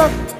तक।